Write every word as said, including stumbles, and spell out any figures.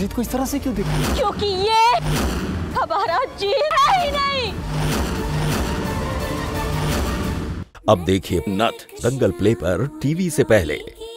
जीत को इस तरह से क्यों देखा? क्योंकि ये हमारा जीत है ही नहीं। अब देखिए नथ दंगल प्ले पर टीवी से पहले।